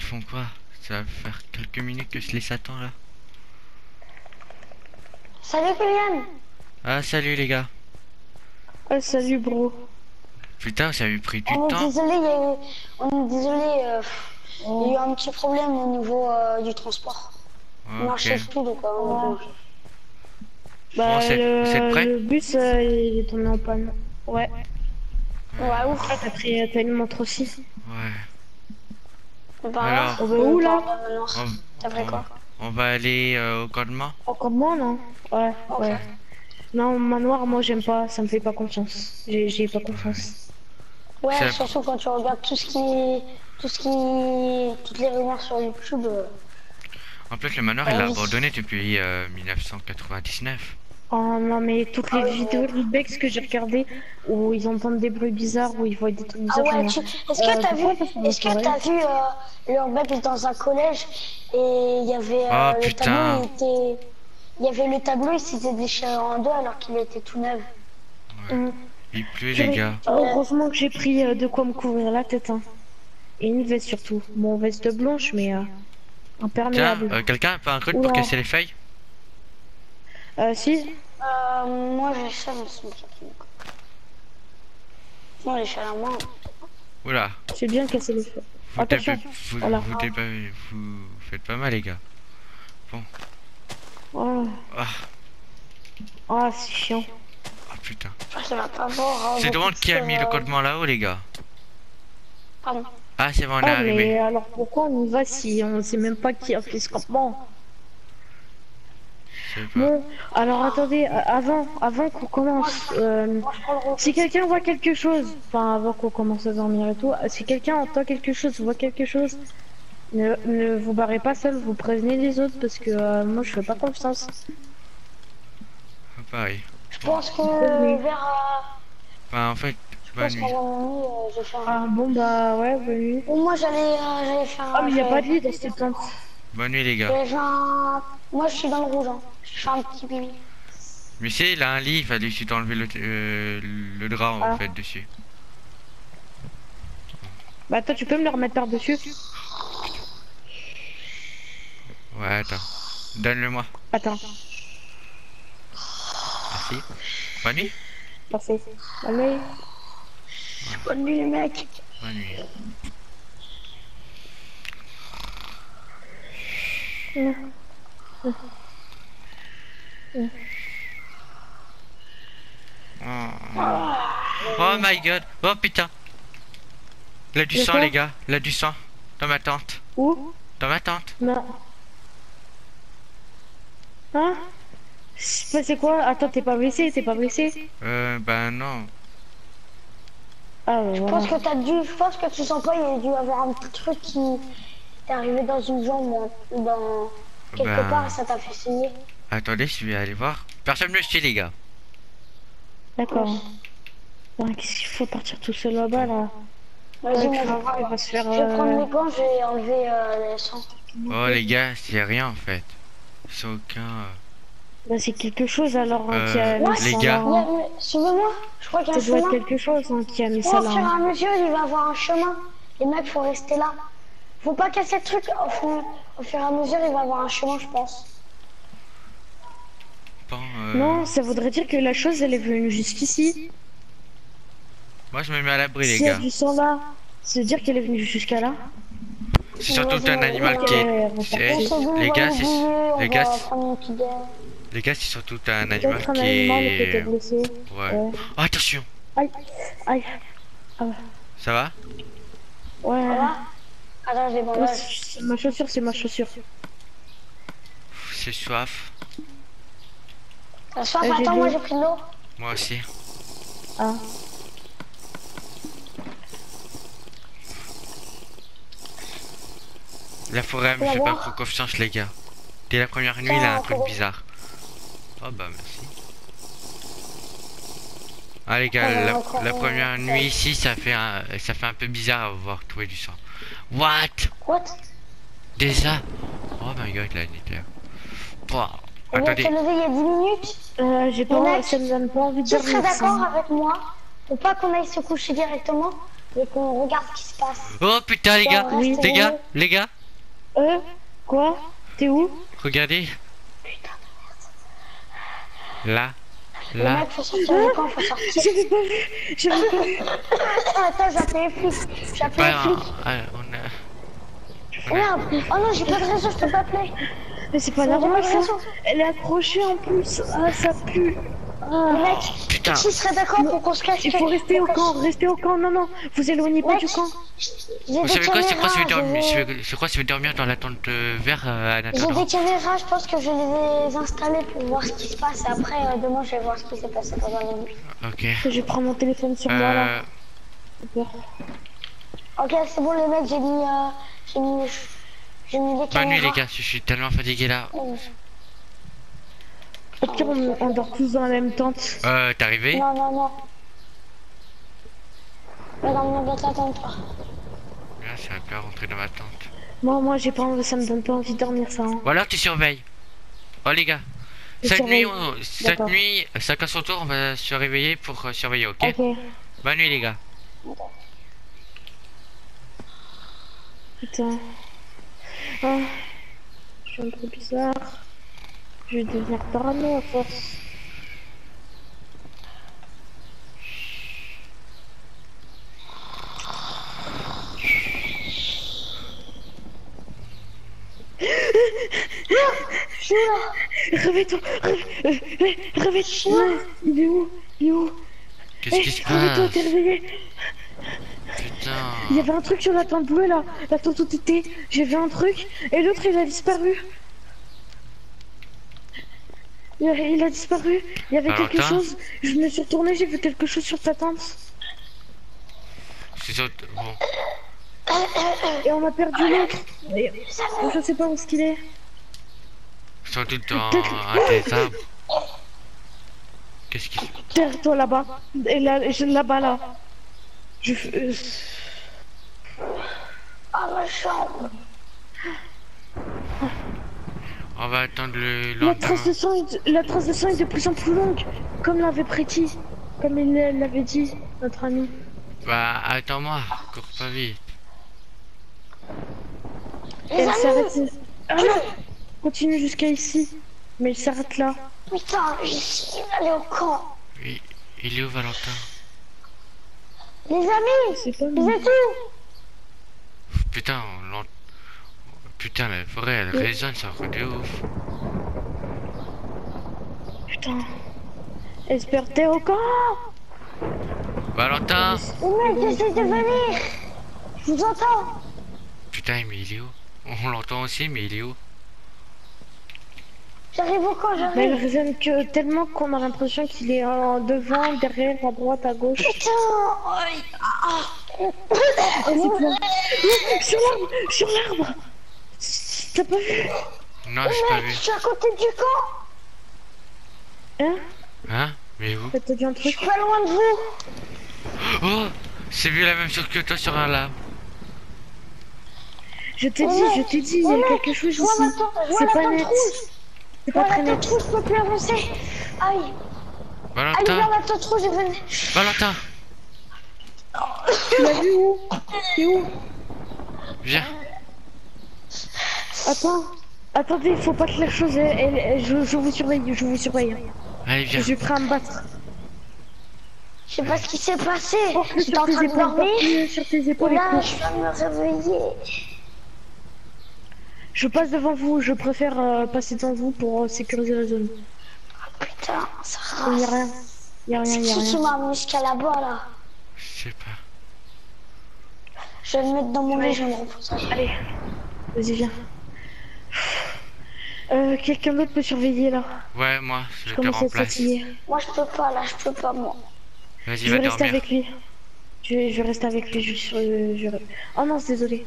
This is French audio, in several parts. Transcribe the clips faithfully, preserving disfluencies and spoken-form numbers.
Ils font quoi? Ça va faire quelques minutes que je les attends là. Salut Kylian. Ah salut les gars. Ah salut bro. Putain ça a eu pris du on temps. Est désolé, y a eu... On est désolé, euh... oh. Il y a eu un petit problème au niveau euh, du transport. On marchait plus donc on est... Bah bon, le... prêt le bus euh, il est tombé en panne. Ouais. Ouais, ouais ouf, t'as pris une montre aussi. Ouais. Bah, alors, on va où là? T'as pris quoi? On va aller euh, au campement. Au campement non? Ouais, okay. Ouais. Non, manoir, moi j'aime pas, ça me fait pas confiance. J'ai pas confiance. Ouais, ça... surtout quand tu regardes tout ce qui, tout ce qui, toutes les rumeurs sur YouTube. Euh... En plus, le manoir, ah, il a oui. abandonné depuis euh, mille neuf cent quatre-vingt-dix-neuf. Oh non, mais toutes les ah, vidéos de Bex que j'ai regardées, où ils entendent des bruits bizarres, où ils voient des trucs bizarres. Ah ouais, tu... Est-ce que euh, t'as vu, est-ce que t'as vu, euh, l'Urbex dans un collège, et il y avait euh, oh, le tableau, il était... Il y avait le tableau, il s'était déchiré en deux alors qu'il était tout neuf. Ouais. Mmh. Il pleut les gars. Heureusement que j'ai pris euh, de quoi me couvrir la tête. Hein. Et une veste surtout. Mon veste blanche mais euh, imperméable. Euh, Quelqu'un a pas un truc Oula. pour casser les feuilles? Euh si. Euh, moi j'ai ça dans son truc. Moi les chats à moi. Oula. J'ai bien cassé les feuilles. Vous, attention. Vous, voilà. vous, ah. vous faites pas mal les gars. Bon. Oh. Ah, oh, c'est chiant. Ah oh, putain. Oh, c'est drôle qui a mis euh... le codement là-haut, les gars. Pardon. Ah, c'est bon, on est arrivé. Mais alors pourquoi on y va si on sait même pas qui a fait ce campement? Bon, alors attendez, avant, avant qu'on commence, euh, si quelqu'un voit quelque chose, enfin avant qu'on commence à dormir et tout, si quelqu'un entend quelque chose, voit quelque chose. Ne, ne vous barrez pas seul, vous prévenez les autres parce que euh, moi je fais pas confiance. Pareil. Je pense que euh, vers. Euh... Bah en fait, bonne nuit. Euh, je fais un... Ah bon bah ouais, bonne nuit. Bon, moi j'allais euh, faire. Ah mais y a pas de lit dans cette tente. Bonne nuit les gars. Un... Moi je suis dans le rouge, hein. Je fais un petit bébé. Mais c'est il a un lit, il fallait juste enlever le, euh, le drap ah. en fait dessus. Bah toi tu peux me le remettre par dessus. Ouais, attends. Donne-le-moi. Attends. Merci. Bonne nuit. Merci. Bonne nuit. Bonne nuit, les mecs. Bonne nuit. Mmh. Mmh. Mmh. Oh. Oh my god. Oh putain. Là du sang, les gars. Là du sang. Dans ma tente. Où? Dans ma tente. Non. Hein? C'est quoi? Attends, t'es pas blessé? T'es pas blessé? Euh, ben non. Ah, ouais. Je pense que t'as dû. Je pense que tu sens pas, il y a dû avoir un petit truc qui. T'es arrivé dans une jambe ou dans. Quelque ben... part, ça t'a fait saigner. Attendez, je vais aller voir. Personne ne sait, les gars. D'accord. Ouais, qu'est-ce qu'il faut partir tout seul là-bas là? Vas-y, moi je vais se faire. Je vais prendre mes gants, je vais enlever euh, les sangs. Oh, les gars, c'est rien en fait. C'est aucun. Bah, c'est quelque chose alors. Euh, qui a ouais, les gars. En... Suivez-moi. Je crois qu'il y a un chemin. Ça doit être quelque chose hein, qui a mis oh, ça là. Au fur et à mesure, il va avoir un chemin. Les mecs, faut rester là. Faut pas casser le truc. Au fur, au fur et à mesure, il va avoir un chemin, je pense. Bon, euh... Non, ça voudrait dire que la chose, elle est venue jusqu'ici. Moi, je me mets à l'abri, si les gars. Si du sang là, c'est dire qu'elle est venue jusqu'à là. C'est surtout un animal qui est... Les gars, c'est... Les gars, les gars, c'est surtout un animal qui est... Ouais. Oh, attention. Aïe, aïe. Ça va? Ouais. Attends, j'ai bandage. C'est ma chaussure, c'est ma chaussure. C'est soif. La soif, attends, moi j'ai pris de l'eau. Moi aussi. Ah. La forêt, mais j'ai pas trop confiance, les gars. Dès la première nuit, il a un truc bizarre. Oh bah, merci. Ah, les gars, la, la première nuit ici, ça fait un, ça fait un peu bizarre à voir trouver du sang. What? What? Déjà? Oh my god, la nuit là. Bon, attendez. On levé il y a dix minutes. Euh, j'ai pas envie de dire. Tu serais d'accord avec moi? Ou pas qu'on aille se coucher directement? mais qu'on regarde ce qui se passe. Oh putain les gars, oui, les gars, les gars. Euh, quoi? T'es où? Regardez. Putain de merde. Là, là. Le mec, faut sortir du camp, faut sortir. Je me... Attends, j'appelle les flics. J'appelle les flics. Allez, on a... On a... Oh non, j'ai pas de réseau, je peux pas appeler. Mais c'est pas normal ça. Elle est accrochée en plus. Ah, ça pue. Ah. Mec, putain. Tu serais d'accord pour qu'on se cache? Il faut rester au camp, rester au camp. Non, non, vous éloignez pas du camp. Vous savez quoi? C'est quoi si je vais dormir dans la tente verte à la tente? J'ai des caméras, je pense que je vais les installer pour voir ce qui se passe. Après, demain, je vais voir ce qui s'est passé pendant la nuit. Ok. Je prends mon téléphone sur moi là. Ok, c'est bon les mecs, j'ai mis, euh, j'ai mis, j'ai mis les caméras. Bonne nuit les gars, je suis tellement fatigué là. Au pire, on, on dort tous dans la même tente. Euh, t'es arrivé? Non, non, non. Mais dans mon autre tente, toi. Là, ça va pas rentrer dans ma tente. Moi, moi, j'ai pas envie, ça me donne pas envie de dormir ça. Hein. Ou alors tu surveilles. Oh les gars, je cette surveille. nuit, on, cette nuit, chacun son tour, on va se réveiller pour euh, surveiller, ok? Ok. Bonne nuit les gars. Putain, ah, je suis un peu bizarre, je vais devenir parano à force. Je suis là. Réveille-toi, réveille-toi. Il est où? Il est où? Qu'est-ce qui se passe? Réveille-toi, t'es réveillé. Putain. Il y avait un truc sur la tente bleue là, la tente où t'étais, j'ai vu un truc et l'autre il a disparu. Il a, il a disparu, il y avait Valentin. Quelque chose, je me suis retourné, j'ai vu quelque chose sur ta tente. C'est ça, bon. Et on a perdu l'autre. Je sais pas où est-ce qu'il est. Ils sont tout le temps intéressables. Qu'est-ce qu'il fait? Terre-toi là-bas, là-bas là. Je fais... Ah, ma chambre. On va attendre le... La trace de sang est de plus en plus longue, comme l'avait prédit, comme il l'avait dit, notre ami. Bah, attends-moi, cours pas vite. Elle s'arrête... Ah non, continue jusqu'à ici, mais il s'arrête là. Putain, je suis allé au camp. Oui, il est où, Valentin? Les amis, vous êtes où? Putain, on l'entend. Putain, la forêt, elle oui. résonne, ça rend de ouf. Putain. Espère t'es au camp. Valentin. Mais mec, j'essaie de venir. Je vous entends. Putain, mais il est où? On l'entend aussi, mais il est où? J'arrive au camp, j'arrive. Mais elle résonne que tellement qu'on a l'impression qu'il est en devant, derrière, à droite, à gauche. Putain. Oh, c'est sur l'arbre, sur l'arbre. T'as pas vu? Non, j'ai pas vu. Je suis à côté du camp. Hein? Hein? Mais où? T'as dit un truc. Je suis pas loin de vous. Oh, c'est vu la même chose que toi sur un arbre. Je t'ai dit, je t'ai dit, il y a quelque chose ici. C'est pas net. C'est pas très net. Je peux plus avancer. Aïe. Valentin. Allez, la tente rouge, je venais. Valentin. Tu l'as vu où? C'est où? Viens. Attends. Attendez, il faut pas que la chose... Elle, elle, je, je vous surveille, je vous surveille. Allez, viens. Je suis prêt à me battre. Je sais pas ce qui s'est passé. Oh, je suis en train de dormir. Sur tes épaules. Là, je viens de me réveiller. Je passe devant vous, je préfère euh, passer devant vous pour euh, sécuriser la zone. Oh putain, ça rase. Il y a rien. Il y a rien, il y a rien. C'est qui qui m'a amené jusqu'à là-bas, là? Je sais pas. Je vais le mettre dans mon lit, je vais me reposer. Allez, vas-y, viens. Euh, quelqu'un d'autre peut surveiller là? Ouais, moi, je, je te remplace. Moi, je peux pas là, je peux pas moi. Vas-y, va dormir. Je reste avec lui. Je, je reste avec lui. Je, je, je... Oh non, c'est désolé.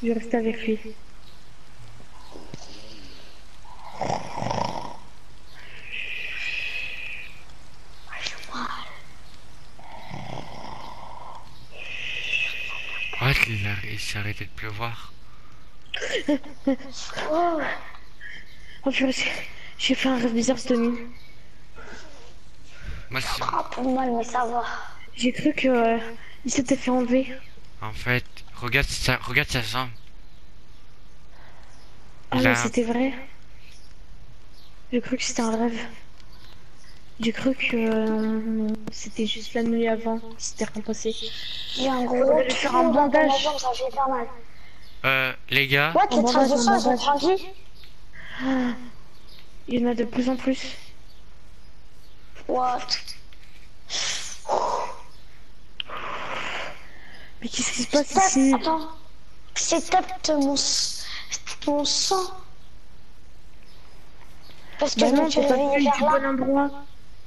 Je reste avec lui. What? Il, il s'est arrêté de pleuvoir. Oh, oh j'ai fait un rêve bizarre cette nuit. Moi, c'est... Oh, pour mal, mais ça va. J'ai cru que euh, il s'était fait enlever. En fait, regarde ça, regarde sa jambe. Ah là... mais c'était vrai. J'ai cru que c'était un rêve. J'ai cru que euh, c'était juste la nuit avant, c'était rien passé. J'ai un gros je vais faire un bandage. Ça fait pas mal. Euh, les gars. Ouais, t'es en train de ça, ils sont tranquilles. Il y en a de plus en plus. What? Mais qu'est-ce qui se passe ici? Attends, c'est tape mon... mon sang. Parce que bah non, t'es pas venu du bon endroit.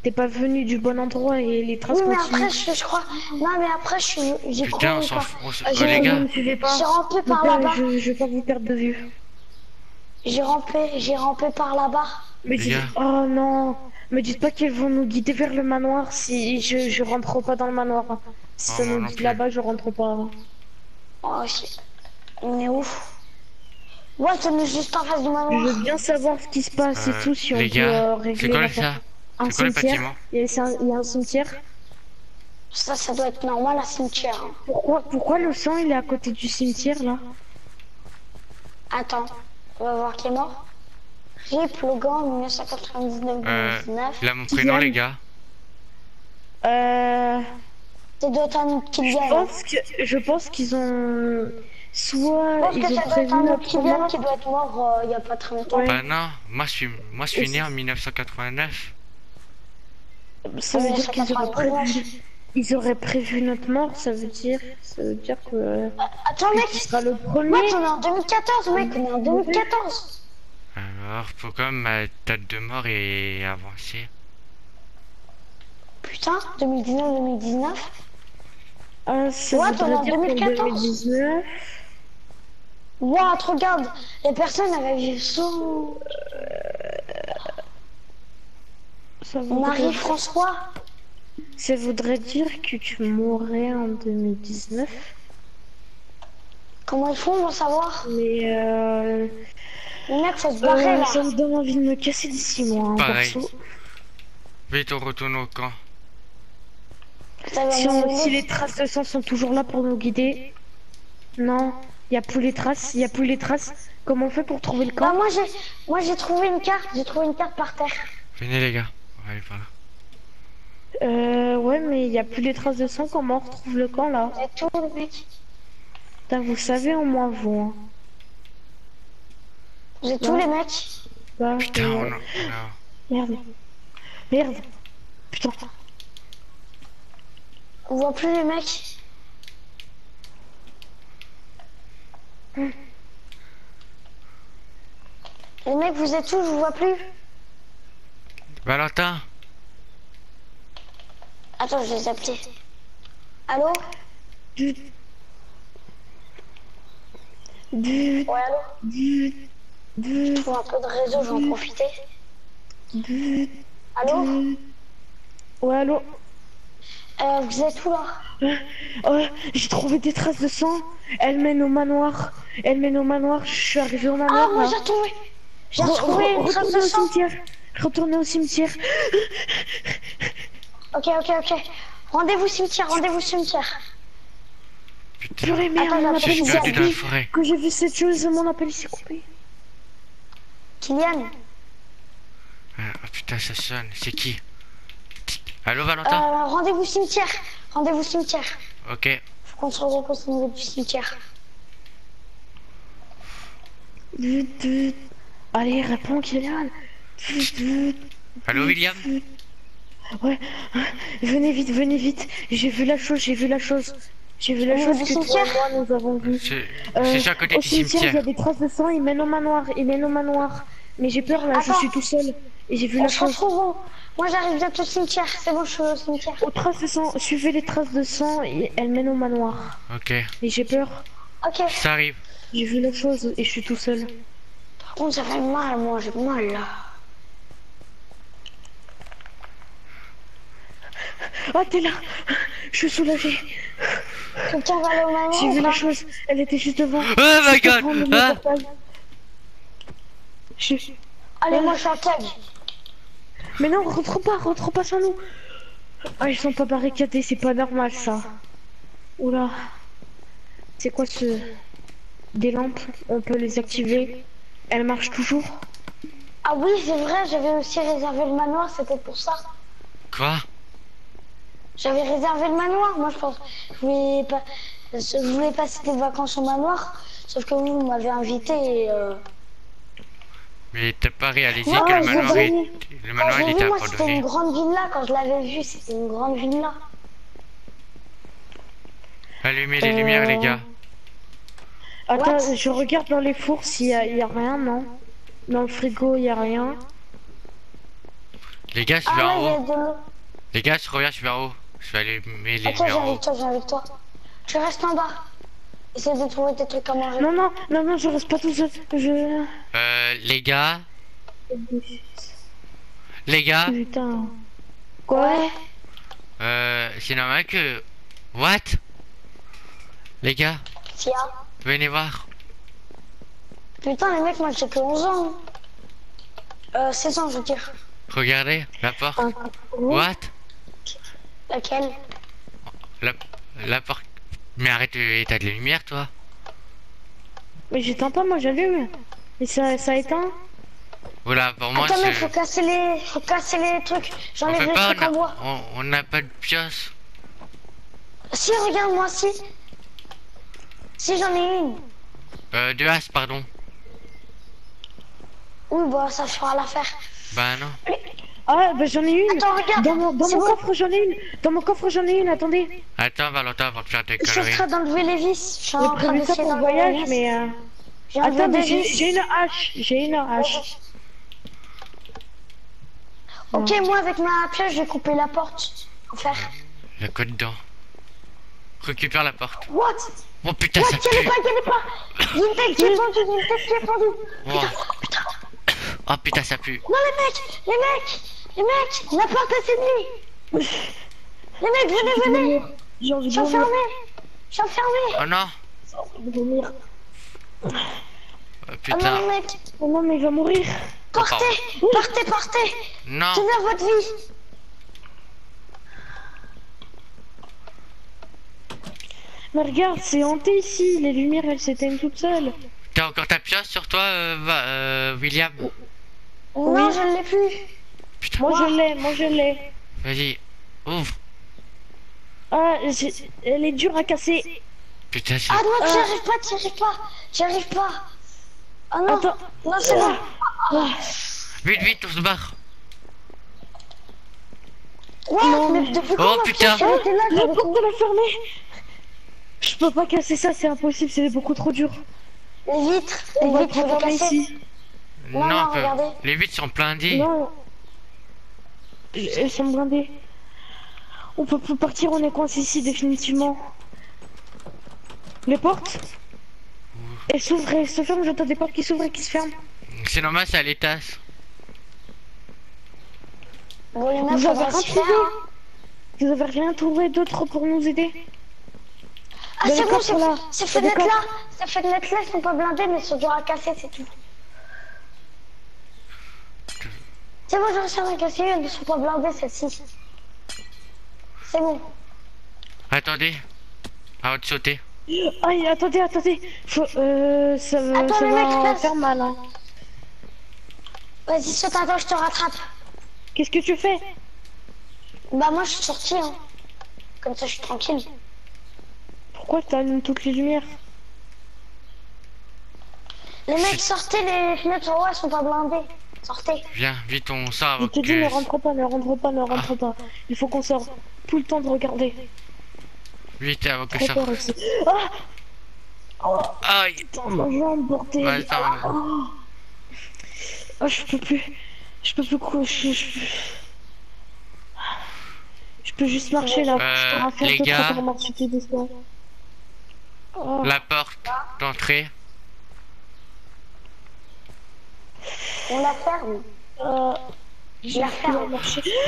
T'es pas venu du bon endroit et les traces. Oui, mais continuent. Après, je, je crois. Non, mais après, j'ai couru. Putain, on s'en fout. Oh, les gars, j'ai rampé par là-bas. Je, je vais pas vous perdre de vue. J'ai rampé, j'ai rampé par là-bas. Mais dites... oh non, me dites pas qu'ils vont nous guider vers le manoir si je, je rentre pas dans le manoir. Si oh, ça nous guide là-bas, je rentre pas. Oh, on est ouf. Ouais, ça nous juste en face du manoir. Je veux bien savoir ce qui se passe euh, et tout si on gars, peut euh, régler. C'est quoi ça? Un cimetière. Il y, a, il y a un cimetière. Ça, ça doit être normal, un cimetière. Pourquoi, pourquoi le sang il est à côté du cimetière là? Attends, on va voir qui est mort. Rip Logan, mille neuf cent quatre-vingt-dix-neuf. Euh, là, mon prénom, les gars. Euh. Ça doit être un Kylian. Je pense que, je pense qu'ils ont. Soit ils ont prévu un autre Kylian qui doit être mort il euh, n'y a pas très longtemps. Ouais. Bah non, moi je suis, moi, je suis né en mille neuf cent quatre-vingt-neuf. Ça veut dire qu'ils auraient prévu... Ils auraient prévu notre mort, ça veut dire... Ça veut dire que... Attends mec, sera le premier. Moi on est en deux mille quatorze mec, on est en deux mille quatorze. Alors pourquoi ma date de mort est avancée? Putain, deux mille dix-neuf deux mille dix-neuf. Ah ça what, on est en deux mille quatorze. What, regarde, les personnes avec les sous... Marie-François. Ça voudrait dire que tu mourrais en deux mille dix-neuf. Comment ils font, on va savoir. Mais euh... mec, ça se barrait euh, là. Ça me donne envie de me casser d'ici moi, pareil. Perso. Vite, on retourne au camp. Si, on, si les traces de sang sont toujours là pour nous guider. Non, il n'y a plus les traces, il n'y a plus les traces. Comment on fait pour trouver le camp? Bah, moi j'ai trouvé une carte, j'ai trouvé une carte par terre. Venez les gars, on va aller par là. Euh ouais mais il n'y a plus les traces de sang, comment on retrouve le camp là? Tout, mec. Putain, vous savez au moins vous. Hein. J'ai tous les mecs. Bah, putain, euh... non, non. Merde. Merde. Putain. On voit plus les mecs. Hmm. Les mecs, vous êtes où? Je vous vois plus. Valentin. Attends, je vais les appeler. Allô? But. But. Ouais, allô? But. But. Je trouve un peu de réseau, je vais en profiter. But. Allô? But. Ouais, allô? Euh, vous êtes où là? Oh, j'ai trouvé des traces de sang. Elle mène au manoir. Elle mène au manoir. Je suis arrivé au manoir. Ah, moi j'ai trouvé. J'ai trouvé une trace de sang. Retournez au cimetière. Ok, ok, ok. Rendez-vous cimetière, rendez-vous cimetière. Putain, mon appel s'est coupé. Quand j'ai vu cette chose, mon appel s'est coupé. Kylian. Ah oh, putain, ça sonne. C'est qui? Allô, Valentin. Euh, rendez-vous cimetière. Rendez-vous cimetière. Ok. Faut qu'on se repose au niveau du cimetière. Allez, réponds, Kylian. Allô William. Ouais, venez vite, venez vite. J'ai vu la chose, j'ai vu la chose. J'ai vu la chose que toi et moi nous avons vu. C'est à côté du cimetière. Il y a des traces de sang, il mène au manoir, il mène au manoir. Mais j'ai peur là, je suis tout seul. Et j'ai vu la chose. Moi j'arrive bientôt au cimetière, c'est bon, je suis au cimetière. Aux traces de sang, suivez les traces de sang et elles mènent au manoir. Ok. Et j'ai peur. Ok. Ça arrive. J'ai vu la chose et je suis tout seul. Par contre ça fait mal, moi j'ai mal là. Oh t'es là, je suis soulagé. Quelqu'un va aller au manoir. J'ai vu la chose, elle était juste devant. Oh my god. Allez moi je suis en tag. Mais non, rentre pas, rentre pas sans nous. Ah, ils sont pas barricadés, c'est pas normal ça. Oula. C'est quoi ce... Des lampes, on peut les activer. Elles marchent toujours. Ah oui, c'est vrai, j'avais aussi réservé le manoir, c'était pour ça. Quoi? J'avais réservé le manoir, moi je pense. Je voulais, pas... je voulais passer des vacances au manoir, sauf que vous m'avez invité et... Euh... Mais t'as pas réalisé non, que le manoir, est... le manoir il était abandonné. C'était une grande villa, quand je l'avais vu, c'était une grande villa. Allumez les euh... lumières les gars. Attends, What? je regarde dans les fours s'il y, y a rien, non? Dans le frigo, il y a rien. Les gars, je vais ah, en haut. De... Les gars, je reviens, je vais en haut. Je vais aller mettre les lumières en haut. Toi, viens avec toi. Tu restes en bas. Essaye de trouver des trucs à manger. Non, non, non, non, je reste pas tout seul. Je... Euh, les gars. Les gars. Putain. Quoi? Ouais. Euh, c'est normal que... What? Les gars. Tiens. Venez voir. Putain, les mecs, moi j'ai que onze ans. Euh, seize ans, je veux dire. Regardez, la porte. Euh, oui. What? Laquelle? La, la porte. Mais arrête, t'as de la lumière, toi. Mais j'éteins pas, moi j'allume. Mais ça, ça éteint. Voilà, pour moi. Attends, mais faut casser les, faut casser les trucs. J'enlève les trucs en bois. On n'a pas de pièce. Si, regarde, moi, si. Si, j'en ai une. Euh, deux as, pardon. Oui, bah ça fera l'affaire. Bah non. Ah, bah j'en ai une. Attends, regarde. Dans mon, dans mon coffre, j'en ai une. Dans mon coffre, j'en ai une. Attendez. Attends, Valentin, avant de faire tes conneries. Je suis en train d'enlever les vis. Je suis en train de faire mon voyage, mais. Euh... Attends, mais j'ai une hache. J'ai une hache. Ok, ouais. Moi avec ma pioche, je vais couper la porte. Faire. Il y a quoi dedans? Récupère la porte. What? Oh putain, What? ça pue. Y'en a pas, y'en a pas. Y'en a une tête qui est pendue, y'en a une tête qui est pendue. Putain, putain. Oh putain, ça pue. Non, les mecs, les mecs, les mecs, la porte est nuit. Les mecs, venez, venez. Je suis enfermé. Je suis enfermé. Oh non. Oh putain. Oh non, mec. Oh non, mais il va mourir. Partez, oh, partez, partez. Non. Tenez à votre vie. Mais regarde, c'est hanté ici, les lumières elles s'éteignent toutes seules. T'as encore ta pioche sur toi, euh, va, euh, William? Oh, non, oui. je l'ai plus. Putain, moi, moi je l'ai, moi je l'ai. Vas-y, ouvre. Ah, elle est dure à casser. Putain, c'est... Ah non, t'y euh... arrives pas, t'y arrives pas, t'y arrives pas. Ah non, Attends. non, c'est bon. Ah. Vite, vite, on se barre. Ouais, non, mais depuis quand oh putain, la porte de la fermer. Je peux pas casser ça, c'est impossible, c'est beaucoup trop dur. Les vitres, les on vitres, on va ici. Non, non, regardez. Les vitres sont blindées. Non, elles sont blindées. On peut plus partir, on est coincé ici définitivement. Les portes, elles s'ouvrent, elles se ferment, j'entends des portes qui s'ouvrent et qui se ferment. C'est normal, c'est à l'étage. Bon, il y en a, vous avez rien trouvé. Vous avez rien trouvé d'autre pour nous aider? Ah c'est bon, ces fenêtres là, ces fenêtres là sont pas blindées mais sont dures à casser, c'est tout. C'est bon, j'en cherche à casser, elles ne sont pas blindées celles-ci. C'est bon. Attendez, avant de sauter. Aïe, attendez, attendez, faut, euh, ça, attends, ça va faire mal. Hein. Vas-y, saute, attends, je te rattrape. Qu'est-ce que tu fais? Bah moi je suis sortie, hein. Comme ça je suis tranquille. Pourquoi t'allumes toutes les lumières? Les mecs, sortez, les fenêtres en haut, elles sont pas blindées. Sortez. Viens, vite, on sort. Je te dis, ne rentre pas, ne rentre pas, ne rentre ah. pas. Il faut qu'on sorte. Tout le temps de regarder. Vite, avant que ça. Ah Aïe Putain, ma jambe, bordel. Ouais, ah, ah. Oh, je peux plus. Je peux plus coucher. Je... je peux juste marcher là. Euh, je les gars. Oh. La porte d'entrée. On la ferme. Euh, je la ferme.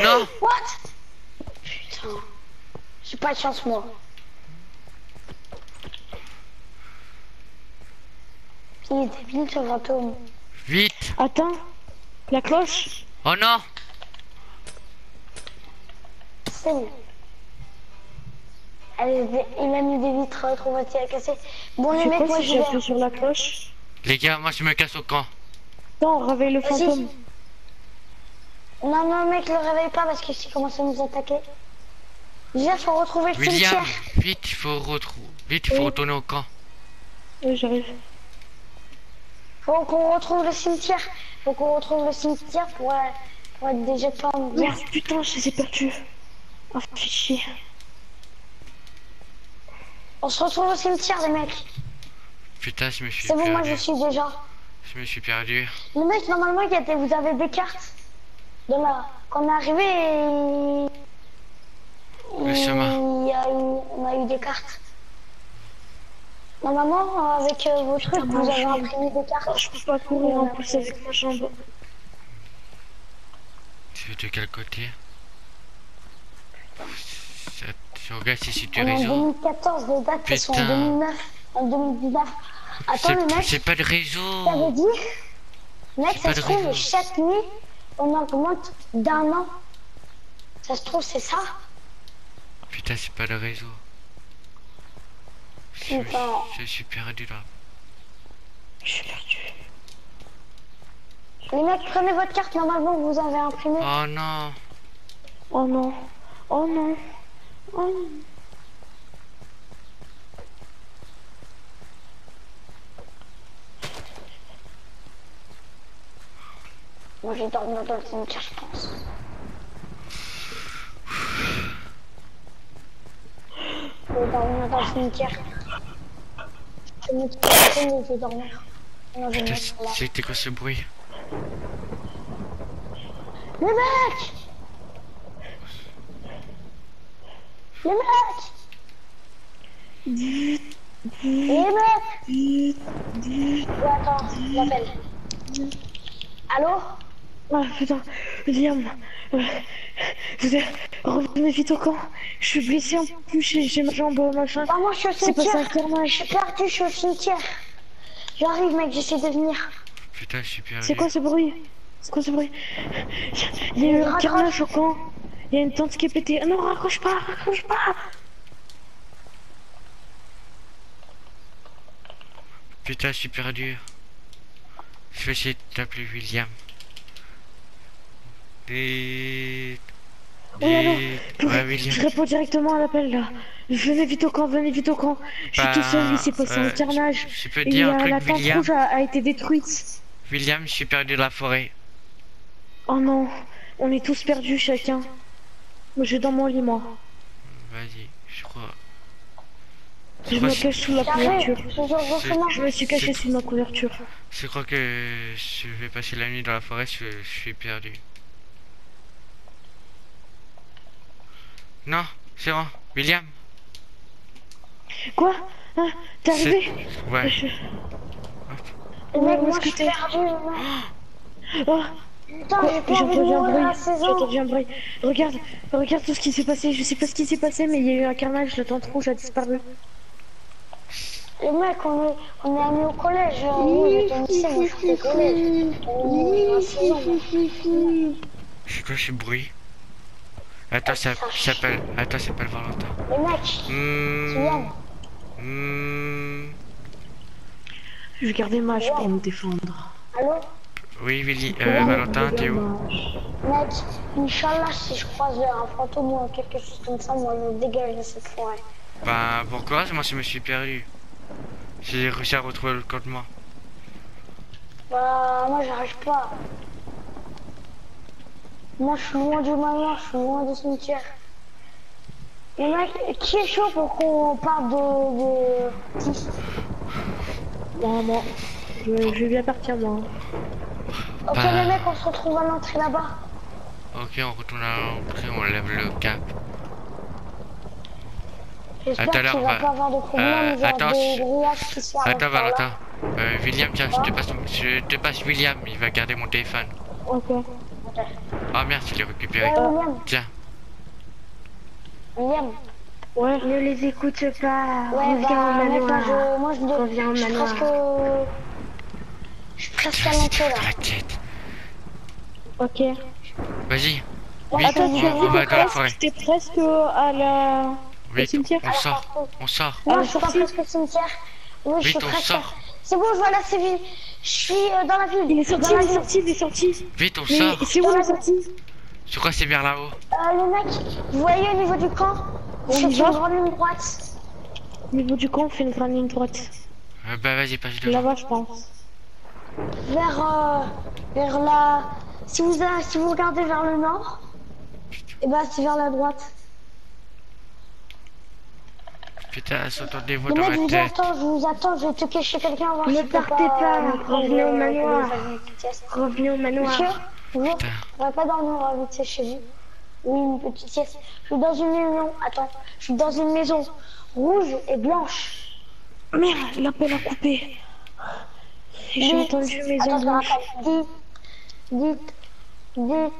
Non. What? Putain. J'ai pas de chance moi. Il est débile ce fantôme. Vite. Attends. La cloche. Oh non. personne. Allez, il a mis des vitres traumatisées à casser. Bon, les mecs, moi je vais sur la cloche. Les gars, moi je me casse au camp. Non, réveille le fantôme. Non, non, mec, le réveille pas parce que s'il commence à nous attaquer. Déjà, faut retrouver le cimetière. Vite, faut retrouver. Vite, faut retourner au camp. Oui, j'arrive. Faut qu'on retrouve le cimetière. Faut qu'on retrouve le cimetière pour, pour être déjà pas en guerre. Merde, putain, je les ai perdus. Ah, fais chier. On se retrouve au cimetière, les mecs. Putain, je me suis perdu. C'est bon, moi je suis déjà. Je me suis perdu. Les mecs, normalement, il y a des... vous avez des cartes. De là, quand on est arrivé, et... le chemin. Il y a eu... on a eu des cartes. Normalement, avec euh, vos trucs, vous avez imprimé des cartes. Je peux pas courir en plus avec ma jambe. C'est de quel côté? Je regarde si c'est du réseau. En deux mille quatorze, les dates, elles sont en deux mille neuf, en deux mille dix-neuf. Attends, le mec. C'est pas de réseau. T'avais dit, mec, ça se trouve, chaque nuit, on augmente d'un an. Ça se trouve, c'est ça. Putain, c'est pas le réseau. Je, je suis perdu là. Je suis perdu. Les mecs, prenez votre carte, normalement vous avez imprimé. Oh non. Oh non. Oh non. Oh non. Moi j'ai dormi dans le cimetière, je pense. J'ai dormi dans le cimetière. C'était quoi ce bruit? Les mecs! Les mecs! Les mecs! Attends, je m'appelle. Allô? Ah putain, William, vous êtes... revenez vite au camp. Je suis blessé en plus, j'ai ma jambe machin. Ah moi je suis au cimetière, je suis perdu, je suis au cimetière. J'arrive mec, j'essaie de venir. Putain, je suis perdu. C'est quoi ce bruit? C'est quoi ce bruit? Il y a eu un carnage au camp. Il y a une tente qui est pétée. Ah non, raccroche pas, raccroche pas. Putain, je suis perdu. Je vais essayer de t'appeler William. Et... Oh là là, je, ouais, je réponds directement à l'appel là. Venez vite au camp, venez vite au camp. Je suis bah, tout seul, il s'est passé euh, un carnage. Je, je peux dire et un euh, truc, la tente William. rouge a, a été détruite. William, je suis perdu de la forêt. Oh non, on est tous perdus chacun. Moi, je suis dans mon lit moi. Vas-y, je crois. Je, je crois me cache sous la couverture. Je me suis caché sous ma couverture. Je crois que je vais passer la nuit dans la forêt, je, je suis perdu. Non, c'est bon, William. Quoi? Hein? T'es arrivé? Ouais. Je... Oh, mec, moi je suis perdu. Oh. Putain, j'ai entendu un bruit. J'ai entendu un bruit. Regarde, regarde tout ce qui s'est passé. Je sais pas ce qui s'est passé, mais il y a eu un carnage. La tente rouge a disparu. Les mecs, on est, on est allés au collège. C'est quoi ce bruit? Attends, ça s'appelle. Attends, ça s'appelle Valentin. Les mecs, mmh. Mmh. Je vais garder ma hache pour me défendre. Allô? Oui, Willy, euh, oui, Valentin, t'es où? Mec, Inch'Allah, si je croise un fantôme ou quelque chose comme ça, moi, je me dégage de cette forêt. Bah, pourquoi? Moi, je me suis perdu. J'ai réussi à retrouver le compte moi. Bah, moi, j'arrive pas. Moi je suis loin du manoir, je suis loin du cimetière. Les mecs, qui est chaud pour qu'on parte de... de... Bon, bon, je, je vais bien partir moi. Ok bah... les mecs, on se retrouve à l'entrée là-bas. Ok, on retourne à l'entrée, on lève le cap. J'espère qu'il va bah... pas avoir de problème, euh, genre attends, des grillages qui se Attends Valentin, euh, William, tiens, ah. je, te passe, je te passe William, il va garder mon téléphone. Ok. Ah merde, il est récupéré. Ouais, William. Tiens. William. Ouais. Ne les écoute pas. Ouais, on bah, vient mec, moi je, moi je, on je, vient je, je presque, je suis presque à l'entrée là. Ok. Vas-y. Oui. Attends, tu as dit que presque, t'es presque à la... Oui, on sort, on sort. Non, je suis pas presque au cimetière. Oui, je suis presque. C'est bon, voilà, c'est vite. Je suis dans la ville. Il est sorti, il est sorti, il est sorti. Vite, on sort. C'est où la sortie? Je crois que c'est bien là-haut. Euh, le mec, vous voyez au niveau du camp, on fait une grande ligne droite. Au niveau du camp, on fait une grande ligne droite. Euh, bah vas-y, passe devant. Là-bas, je pense. Vers, euh, vers la... Si vous, euh, si vous regardez vers le nord, et bah c'est vers la droite. Putain, sautez-vous dans la tête. Attends, je vous attends, je vais te cacher quelqu'un. Ne partez pas, revenez au manoir. Revenez au manoir. Bonjour, on va pas dormir vite fait chez vous. Oui, une petite sieste. Je suis dans une maison, attends, je suis dans une maison rouge et blanche. Merde, l'appel a coupé. J'ai entendu mes oreilles. Dites, dites, dites.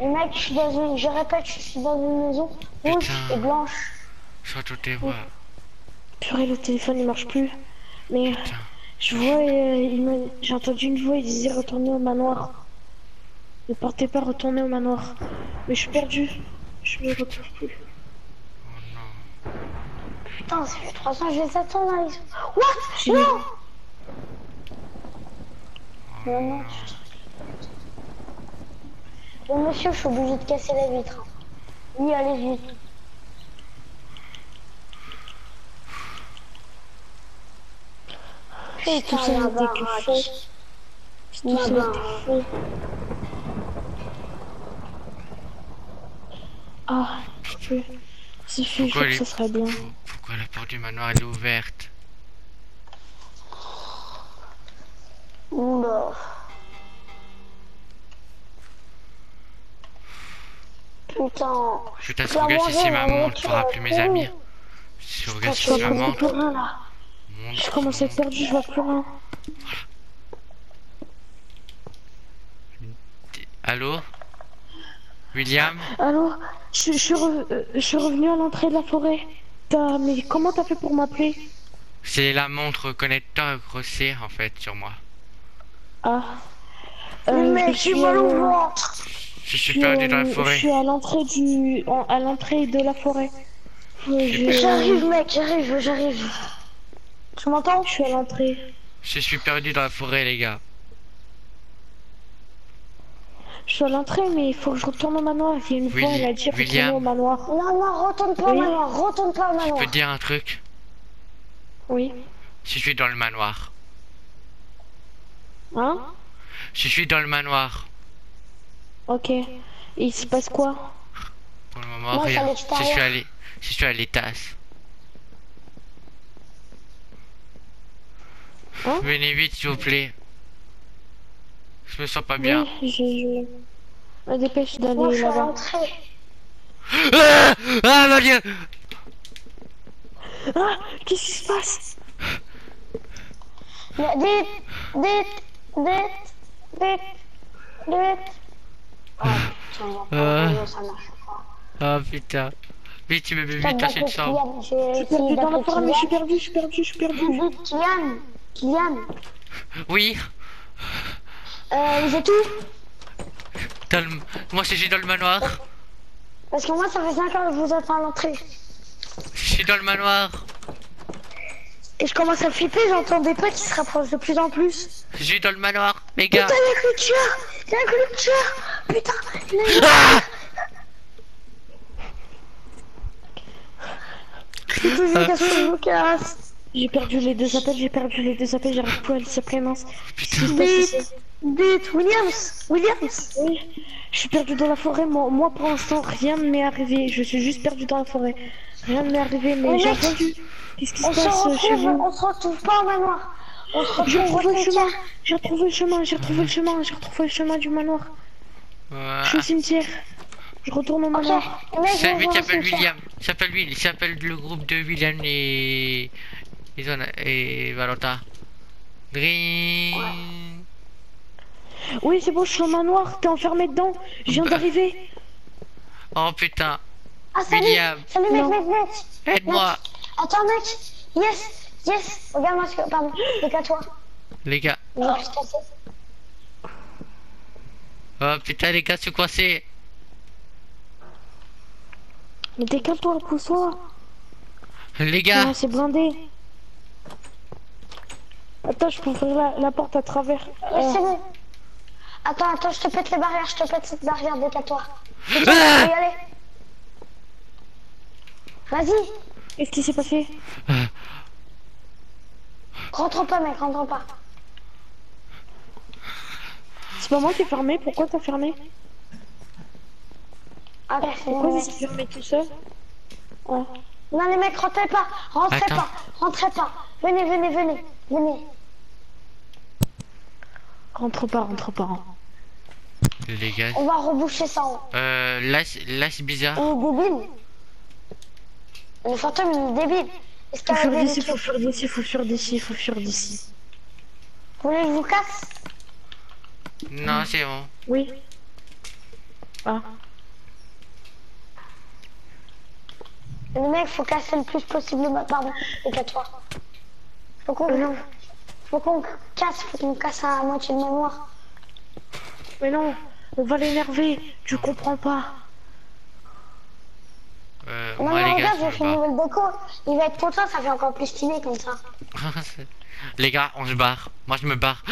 Mec, je suis dans une, je répète, je suis dans une maison rouge et blanche. Soit tout est voix. Purée, le téléphone il marche plus. Mais putain, je vois, euh, j'ai entendu une voix, il disait retourner au manoir. Ne partez pas, retourner au manoir. Mais je suis perdu. Je me retrouve plus. Oh non. Putain, ça fait trois ans, je les attends là. What? Non, oh non, non. Bon monsieur, je suis obligé de casser la vitre. Oui, allez vite. Putain, tout ça n'était que faux. Tout ça n'était que faux. Ah, putain. Si je fais que ça serait bien. Pourquoi la porte du manoir elle est ouverte? Non. Putain. Putain, si regarde si maman, on ne pourra plus mes amis. Si regarde si maman. Je commence à être perdu, je vois plus rien. Allô, William? Allô, je, je, suis re... je suis revenu à l'entrée de la forêt. T'as... Mais comment t'as fait pour m'appeler? C'est la montre connecteur grossière en fait sur moi. Ah. Euh, mais j'ai mal au ventre. Je suis perdu dans la forêt. Je suis à l'entrée du... à l'entrée de la forêt. J'arrive mec, j'arrive, j'arrive. Tu m'entends? Je suis à l'entrée. Je suis perdu dans la forêt, les gars. Je suis à l'entrée, mais il faut que je retourne au manoir. Il y a une fois, elle a dit retourne au manoir. Non, non, retourne pas au manoir, retourne pas au manoir. Je peux te dire un truc? Oui. Si je suis dans le manoir. Hein? Si je suis dans le manoir. Ok. Et il se passe quoi? Pour le moment, non, rien. Si je suis allé, si je suis allé tasse. Hein? Venez vite s'il vous plaît. Je me sens pas bien. Oui, je... je... dépêche d'aller là-bas. Ah, ah mon Dieu. Ah, qu'est-ce qui se passe? Vite, vite, vite, vite, vite. Ah putain. Vite, tu me mets vite caché de sang. Je suis perdu dans la forêt, mais je suis perdu, je suis perdu, je suis perdu. Kylian. Kylian. Oui. Euh, vous êtes où? Dans le... Moi, je suis dans le manoir. Parce que moi, ça fait cinq ans que je vous attends à l'entrée. Je suis dans le manoir. Et je commence à flipper, j'entends des pas qui se rapprochent de plus en plus. Je suis dans le manoir, les gars. Putain, il y a que le tueur. Il y a que le tueur. Putain, il y a que le tueur. C'est toujours qu'à ce Lucas. J'ai perdu les deux appels, j'ai perdu les deux appels, j'arrive plus à les appeler, mince. Putain. Vite, vite, Williams, Williams. Oui, je suis perdu dans la forêt, moi, moi pour l'instant, rien ne m'est arrivé, je suis juste perdu dans la forêt. Rien ne m'est arrivé, mais j'ai entendu. Qu'est-ce qui se passe chez vous? On se retrouve pas au manoir. J'ai retrouvé le chemin, j'ai retrouvé le chemin, j'ai retrouvé le chemin, j'ai retrouvé le chemin du manoir. Je suis au cimetière. Je retourne au manoir. Il s'appelle William, il s'appelle Will, il s'appelle le groupe de William et... et Valentin. Green. Oui, c'est bon, je suis en manoir, t'es enfermé dedans, je viens d'arriver. Oh putain. Ah, salut, William. Salut mec, mec, mec. Aide-moi. Attends mec, yes, yes. Regarde-moi ce que... Pardon, les gars, toi. Les gars. Oh, oh putain les gars, je suis coincé. Mais décale-toi, pousse-toi. Les gars, c'est blindé. Attends, je peux ouvrir la, la porte à travers. Euh... Attends, attends, je te pète les barrières, je te pète cette barrière, décale-toi. Ah, vas-y. Qu'est-ce qui s'est passé? Rentre pas, mec, rentre pas. C'est pas moi qui ai fermé, pourquoi t'as fermé? Ah, ben, pourquoi est-ce que tu fermes tout seul? Ouais. Non, les mecs, rentrez pas, rentrez Attends. pas, rentrez pas. Venez, venez, venez, venez. Rentre pas, rentre pas. Les gars. On va reboucher ça. Euh, là, là c'est bizarre. Oh, bobine. Le fantôme, il est débile. Est-ce qu'il faut fuir d'ici, faut fuir d'ici, faut fuir d'ici, faut fuir d'ici. Vous voulez que je vous casse? Non, c'est bon. Oui. Ah. Le mec, faut casser le plus possible ma part de quatre fois. Faut qu'on euh, faut qu'on casse, faut qu'on casse à moitié de mémoire. Mais non, on va l'énerver, tu comprends pas. Euh, non, moi, mais regarde, j'ai fait une nouvelle déco. Il va être content, ça fait encore plus stylé comme ça. Les gars, on se barre. Moi, je me barre.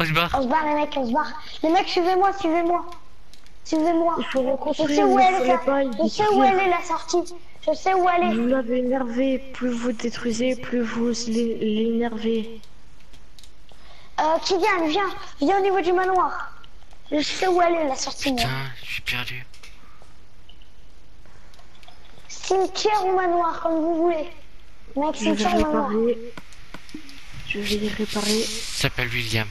On se barre. On se barre, les mecs, on se barre. Les mecs, suivez-moi, suivez-moi. Suivez-moi. Il faut reconstruire. Je sais où elle est, la... pas, je sais où elle est la sortie. Je sais où elle est. Vous l'avez énervé. Plus vous détruisez, plus vous l'énervez. Euh, Kylian, viens. Viens au niveau du manoir. Je sais où elle est la sortie. Putain, je suis perdu. Cimetière ou manoir, comme vous voulez. Mec, cimetière ou manoir. Je vais les réparer. S'appelle William.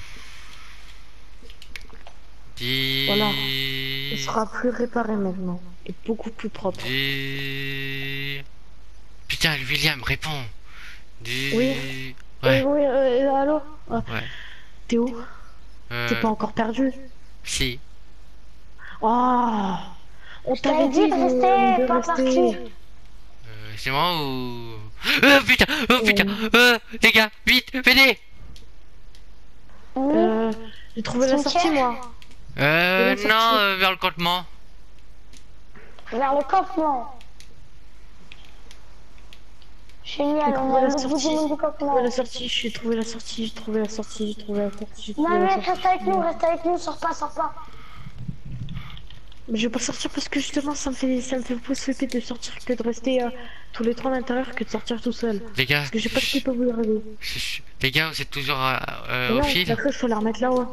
Dis... Voilà. Il sera plus réparé maintenant. Et beaucoup plus propre. Dis... Putain, William, réponds. Dis... Oui. Ouais. Oui, oui, euh, allô ouais. Ouais. T'es où euh... T'es pas encore perdu? Si. Oh, on t'avait dit de rester, pas parti. Euh, c'est moi ou... Oh putain, oh putain, oui. euh, les gars, vite, venez. Euh, j'ai trouvé la sortie, moi. Euh, non, euh, vers le campement. Vers le campement. Génial, on a le campement. La sortie, j'ai trouvé la sortie, j'ai trouvé la sortie, j'ai trouvé la sortie. Non, mais reste avec nous, reste avec nous, sors pas, sors pas. Mais je vais pas sortir parce que justement ça me fait ça me fait plus flipper de sortir que de rester euh, tous les trois à l'intérieur que de sortir tout seul. Les gars, parce que j'ai pas de qui peut vous arriver. Les gars, vous êtes toujours euh, non, au fil. La cloche, faut la remettre là, ouais.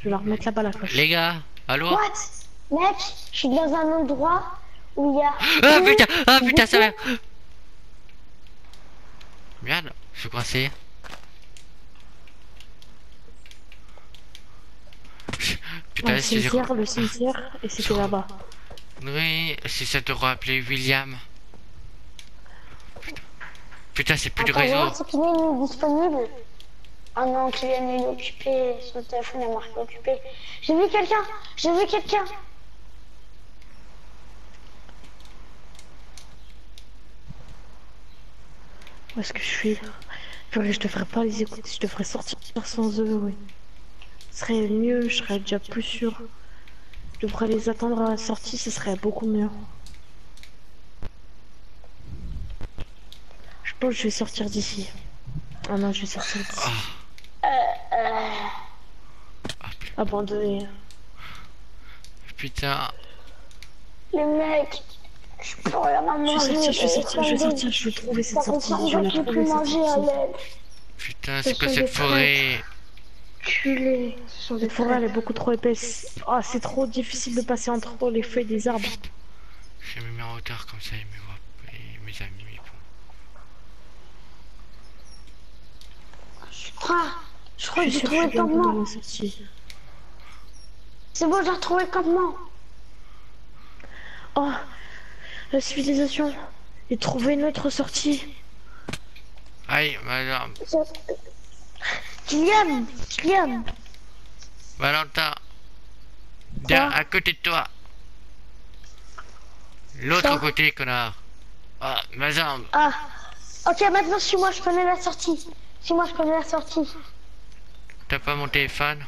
Je vais la remettre là-bas, la cloche. Les gars, allô. What? Mec, je suis dans un endroit où il y a. Ah putain, ah putain, ça va. Merde, je suis coincé. Putain, c'est le cimetière et c'était là-bas. Oui, c'est ça de rappeler William. Putain, c'est plus de réseau. C'est qu'il est disponible. Ah non, Kylian est occupé. Son téléphone est marqué occupé. J'ai vu quelqu'un. J'ai vu quelqu'un. Où est-ce que je suis? Purée, je devrais pas les écouter. Je devrais sortir sans eux, oui. Ce serait mieux, je serais déjà plus sûr. Je devrais les attendre à la sortie, ce serait beaucoup mieux. Je pense que je vais sortir d'ici. Ah non, je vais sortir d'ici. Oh. Euh, euh... Abandonné. Putain. Les mecs, je pourrais rien manger. Je vais sortir, je vais sortir, je vais sortir, je vais trouver cette sortie. Je vais la trouver cette sortie. Putain, c'est quoi cette forêt? Culé. La forêt elle est beaucoup trop épaisse. Ah, oh, c'est trop difficile de passer entre les feuilles des arbres. Je me mets en retard comme ça, ils me voient. Et mes amis, ils font. Je crois. Je crois que j'ai trouvé le campement. C'est bon, j'ai retrouvé le campement. Oh, la civilisation. J'ai trouvé une autre sortie. Aïe, madame. Je... Kylian, Kylian. Valentin, viens à côté de toi. L'autre côté, connard. Ah, ma jambe. Ah, ok, maintenant suis-moi, je connais la sortie. Suis-moi, je connais la sortie. T'as pas mon téléphone?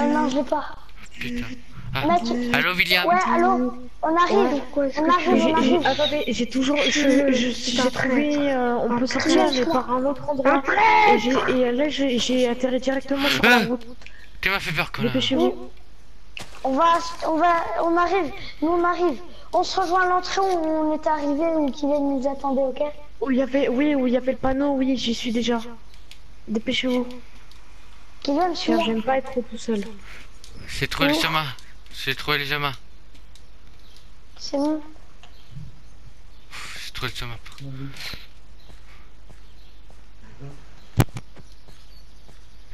Euh, non, je l'ai pas. Putain. Ah. Allô, William? Ouais, allô? On arrive, ouais. Quoi, on arrive, on arrive. Attendez, j'ai toujours, j'ai trouvé, euh, on un peut sortir mais par un autre endroit. Un et, et là, j'ai atterri directement sur la route. Tu m'as fait peur quand même. Dépêchez-vous. On va, on va, on arrive. Nous, on arrive. On se rejoint à l'entrée où on est arrivé, où Kylian nous attendait, ok? Où il y avait, oui, où il y avait le panneau, oui, j'y suis déjà. Dépêchez-vous. Kylian, je suis. J'aime pas être tout seul. C'est trouvé les jamas. J'ai trouvé les jamas. C'est bon. J'ai trouvé le map.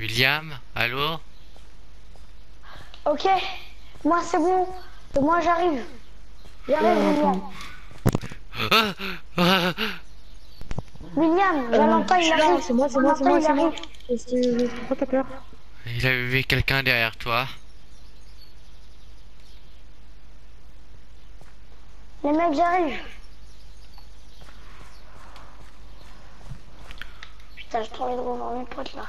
William, allô? Ok, moi c'est bon. Moi j'arrive. J'arrive, William. Ah, ah. William, j'attends pas, il arrive. C'est moi, c'est moi, c'est moi, c'est moi. Pourquoi t'as peur? Il a vu quelqu'un derrière toi. Les mecs, j'arrive. Putain, j'ai trop envie de revoir mes potes là.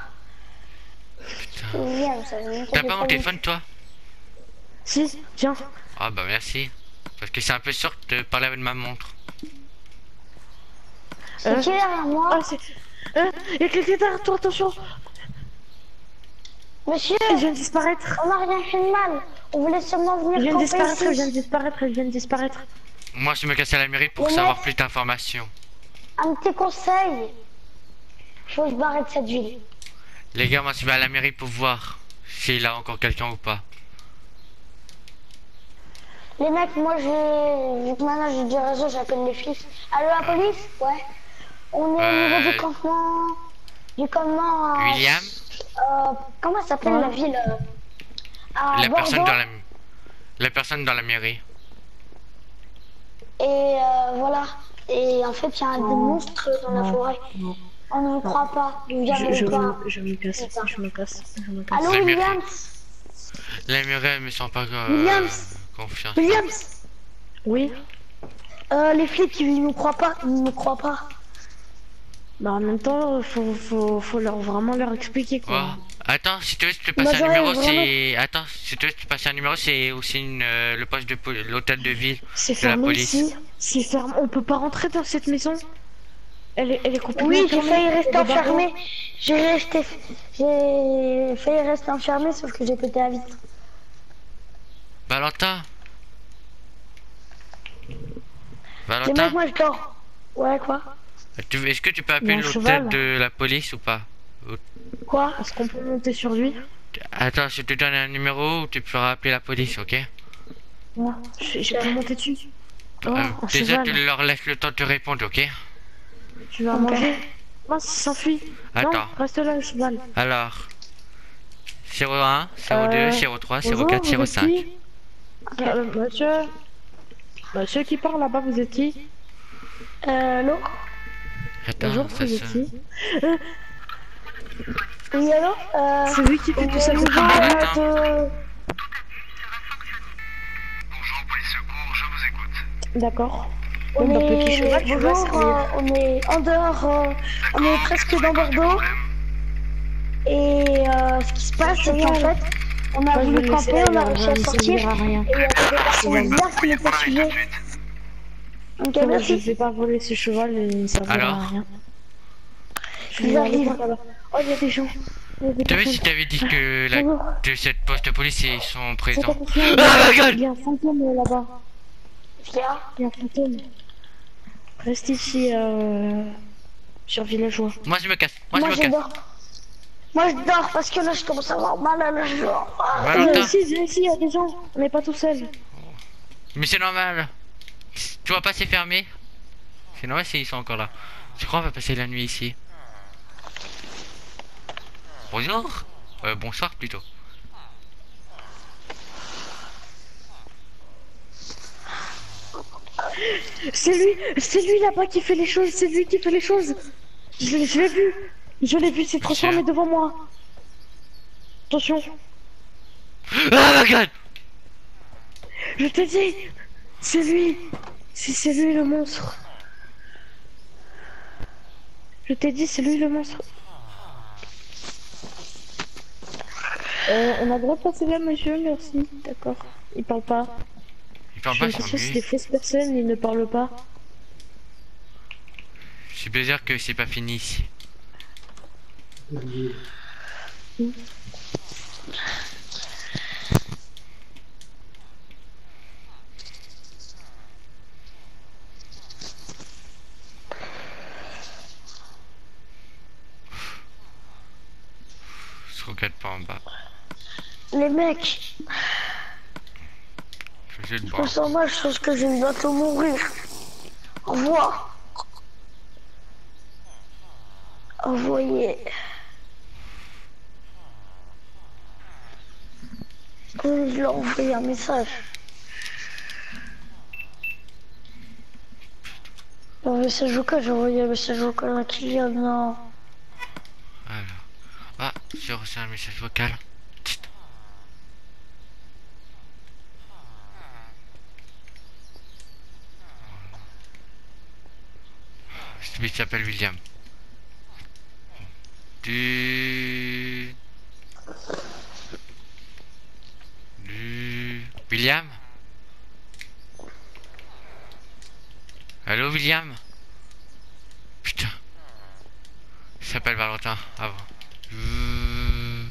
Putain. T'as pas mon téléphone toi? Si, tiens. Ah bah merci. Parce que c'est un peu sûr de parler avec ma montre. C'est euh... qui derrière moi? Ah, c'est... Euh, il y a quelqu'un derrière toi, attention. Monsieur, je viens de disparaître. On n'a rien fait de mal. On voulait seulement venir. Je viens de disparaître, je viens de disparaître, je viens de disparaître. Moi, je me casse à la mairie pour savoir plus d'informations. Un petit conseil. Faut se barrer de cette ville. Les gars, moi, je vais à la mairie pour voir s'il a encore quelqu'un ou pas. Les mecs, moi, je... Vu que maintenant, j'ai du réseau, j'appelle les flics. Allô, la euh... police? Ouais. On est euh... au niveau du campement... Du campement... À... William euh, Comment s'appelle ouais. la ville à la Bordeaux. Personne dans la... la personne dans la mairie. Et euh, voilà. Et en fait, il y a un monstre dans la forêt. On ne vous croit pas. Je, je, pas. Je, je me casse. Je me casse. Je me casse. Allô, la Williams. La mairie me sent pas euh, Williams. Confiance. Williams. Oui. Euh, les flics, ils ne croient pas. Ils ne croient pas. Bah en même temps, faut faut faut leur vraiment leur expliquer quoi. Oh. Attends, si tu veux, je te passe un numéro, c'est... Attends, si tu veux, je te passe un numéro, c'est aussi une, euh, le poste de l'hôtel de ville, de la police. C'est fermé ici, c'est fermé, on peut pas rentrer dans cette maison. Elle est, elle est complètement... Oui, j'ai failli rester enfermé, j'ai resté... J'ai failli rester enfermé, sauf que j'ai pété la vitre. Valentin Valentin Les mecs, moi je dors. Ouais, quoi? Est-ce que tu peux appeler l'hôtel de la police ou pas? Quoi? Est-ce qu'on peut monter sur lui? Attends, je te donne un numéro où tu pourras appeler la police, ok? Non, j'ai pas monté dessus. Oh, euh, déjà, tu leur laisses le temps de te répondre, ok? Tu vas okay. manger? Mince, il s'enfuit. Attends. Non, reste là, le cheval. Alors, zéro un, zéro deux, zéro trois, zéro quatre, zéro cinq. Okay. Euh, monsieur, monsieur qui parle là-bas, vous êtes qui? Euh, allô? Attends, bonjour, ça vous êtes qui? Oui, alors euh... C'est lui qui fait tout ça. Bonjour, police secours, je vous écoute. D'accord. On, on, est... euh, on est en dehors, euh, on est presque dans Bordeaux. Et euh, ce qui se passe, c'est qu'en fait, on a voulu camper, on a réussi à sortir. Et il y a des personnes bizarres qui nous ont suivi. Ok, merci. Je vais pas voler ce cheval et ça ne sert à rien. Ils arrivent. Oh, il y a des gens. T'as vu si t'avais dit que la... de cette poste de police ils sont présents. Ah, regarde! Il y a un fantôme là-bas. Il y a un fantôme. Reste ici, euh... sur villageois. Moi je me casse. Moi, Moi je, je me dors. Casse. Moi je dors parce que là je commence à avoir mal à la jambe. Viens ici, viens ici, il y a des gens. On n'est pas tout seul. Mais c'est normal. Tu vois pas, c'est fermé. C'est normal s'ils sont encore là. Tu crois on va passer la nuit ici? Bonjour, euh, bonsoir plutôt. C'est lui, c'est lui là-bas qui fait les choses, c'est lui qui fait les choses. Je l'ai vu, je l'ai vu, c'est trop fermé devant moi. Attention. Ah my god! Je te dis, c'est lui, c'est lui le monstre. Je t'ai dit, c'est lui le monstre. Euh, on a le droit de passer là, monsieur, merci. D'accord. Il parle pas. Il parle pas sur lui. C'est des fausses personnes, il ne parle pas. J'ai plaisir que c'est pas fini ici. Mmh. Je regarde pas en bas. Les mecs, je me sens mal, je pense que je vais bientôt mourir. Au revoir. Envoyez. Je leur envoie un message. Un message vocal, j'ai envoyé un message vocal à Kylian, non. Alors. Ah, j'ai reçu un message vocal. Celui qui s'appelle William. Du... Du... William? Allô William? Putain. Il s'appelle Valentin avant. Ah bon. euh...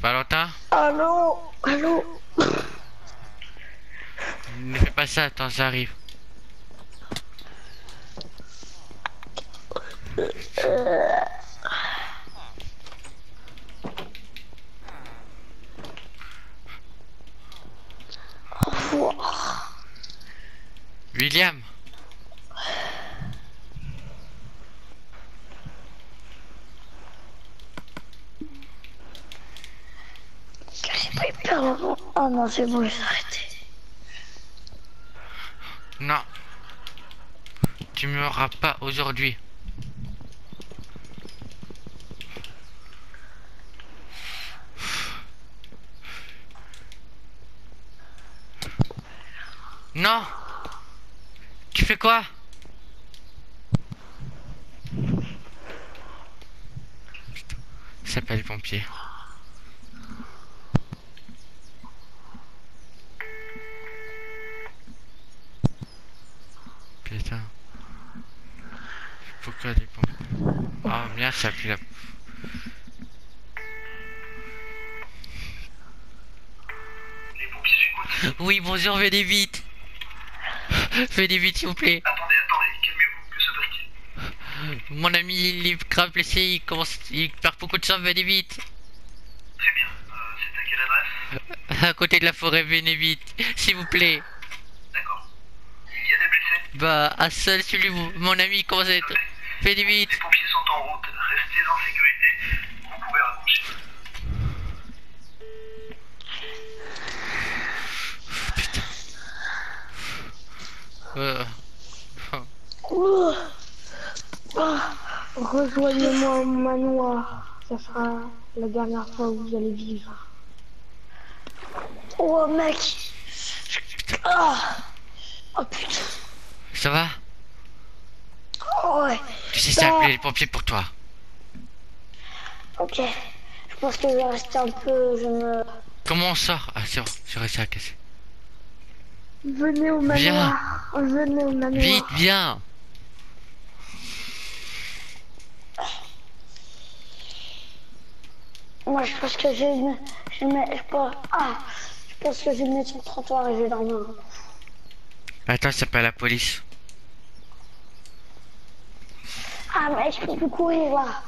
Valentin? Allô? Allô? Ne fais pas ça, attends, ça arrive. William, j'ai pris peur avant. Oh non, c'est bon, j'ai arrêté. Non, tu ne m'auras pas aujourd'hui. Non, tu fais quoi? Il s'appelle les pompiers. Putain. Pourquoi les pompiers? Ah oh, merde, ça a pris la... Les pompiers, j'écoute. Oui, bonjour, venez vite. Venez vite s'il vous plaît. Attendez, attendez, calmez-vous, que se passe-t-il? Mon ami, il est grave blessé, il commence, il perd beaucoup de sang, venez vite. Très bien, euh, c'est à quelle adresse? À côté de la forêt, venez vite, s'il vous plaît. D'accord. Il y a des blessés? Bah, à seul celui vous, mon ami, comment ça être... Venez vite. Les pompiers sont en route, restez en sécurité, vous pouvez raccrocher. Euh... Oh. Oh. Rejoignez-moi au manoir, ça sera la dernière fois où vous allez vivre. Oh mec, oh, oh putain. Ça va? Oh, ouais. Tu sais ça... appeler les pompiers pour toi. Ok, je pense que je vais rester un peu. Je me... Comment on sort? Ah c'est bon, j'ai réussi à casser. Venez au manoir. Viens. Venez au manoir. Vite, viens. Moi, je pense que j'ai une... Je, mets... je, pense... Ah, je pense que j'ai mis sur le trottoir et je vais dormir. Attends, c'est pas la police. Ah, mais je peux plus courir, là.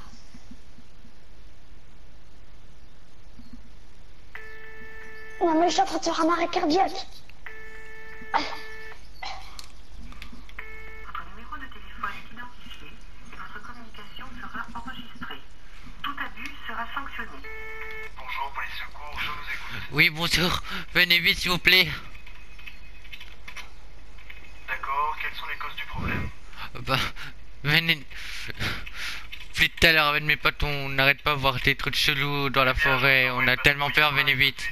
Non, mais je suis en train de faire un arrêt cardiaque. Votre numéro de téléphone est identifié et votre communication sera enregistrée. Tout abus sera sanctionné. Bonjour, police secours, je vous écoute. Oui, bonjour, venez vite s'il vous plaît. D'accord, quelles sont les causes du problème? Bah, venez... Plus tout à l'heure avec mes potes, on n'arrête pas de voir des trucs chelous dans la forêt, on a tellement peur, venez vite.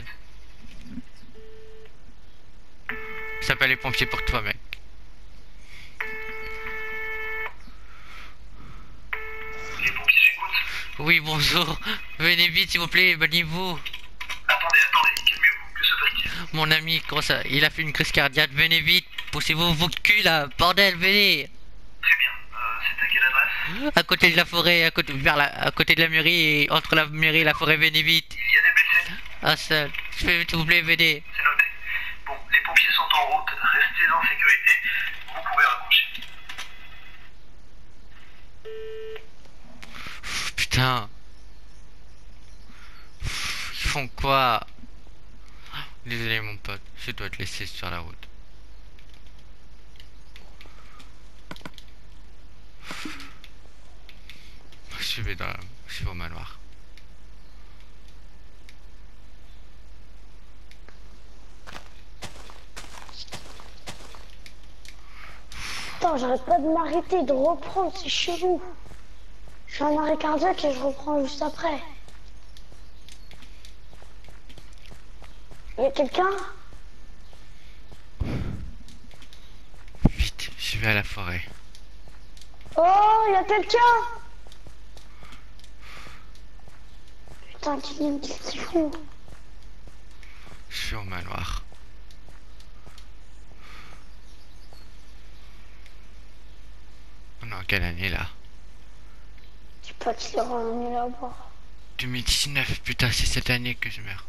Ça s'appelle les pompiers pour toi, mec. Les pompiers, j'écoute. Oui, bonjour. Venez vite, s'il vous plaît, balignez-vous. Attendez, attendez, calmez-vous, que se passe-t-il? que mon ami, comment ça, il a fait une crise cardiaque. Venez vite, poussez-vous vos culs là, bordel, venez. Très bien, euh, c'est à quelle adresse? À côté de la forêt, à côté, vers la, à côté de la mairie, et entre la mairie et la forêt, venez vite. Il y a des blessés? Ah seul, s'il vous plaît, venez. C'est noté. Bon, les pompiers sont en route, restez en sécurité, vous pouvez raccrocher. Putain. Ils font quoi? Désolé mon pote, je dois te laisser sur la route. Je vais dans la... je vais au manoir. Attends, j'arrête pas de m'arrêter, de reprendre, c'est chelou. Je fais un arrêt cardiaque et je reprends juste après. Y'a quelqu'un? Vite, je vais à la forêt. Oh, y'a quelqu'un? Putain, Kylian, qu'est-ce qu'il fout? Je suis au manoir. On est en quelle année là? Je sais pas qui est revenu là-bas. deux mille dix-neuf, putain, c'est cette année que je meurs.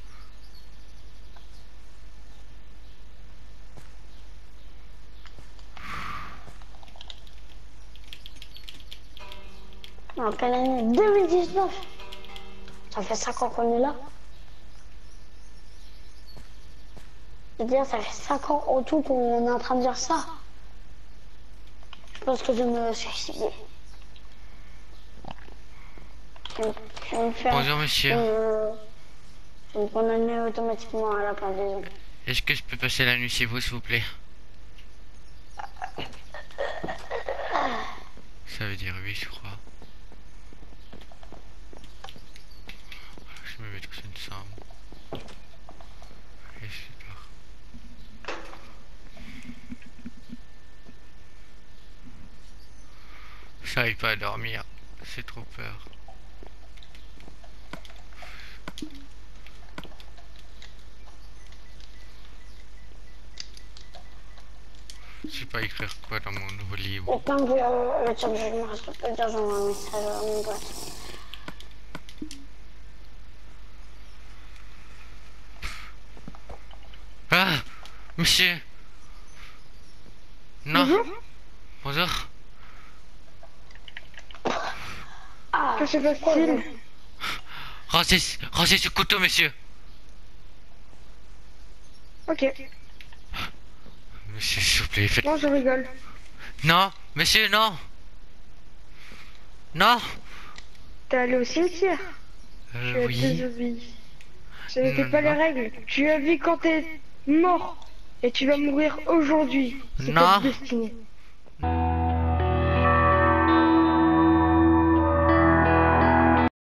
En quelle année? deux mille dix-neuf. Ça fait cinq ans qu'on est là. C'est-à-dire ça fait cinq ans en tout qu'on est en train de dire ça. Je pense que je vais me suicider. Je vais me faire... Bonjour monsieur. Euh, je vais me condamner automatiquement à la pendaison. Est-ce que je peux passer la nuit chez vous s'il vous plaît? Ça veut dire oui je crois. Je me mets tous ensemble. Et je suis là. J'arrive pas à dormir. J'ai trop peur. Je sais pas écrire quoi dans mon nouveau livre. Autant que le job, je me reste pas dire, j'envoie un message à mon boîte. Ah, monsieur. Non. Bonjour. Bonjour. Ah, que c'est facile. Rangez, rangez ce couteau, monsieur. Ok. Monsieur, s'il vous plaît, faites... Non, je rigole. Non, monsieur, non. Non. T'es allé au cimetière? Euh, oui. Ce n'était pas les règles. Tu as vu quand t'es... mort et tu vas mourir aujourd'hui. Non.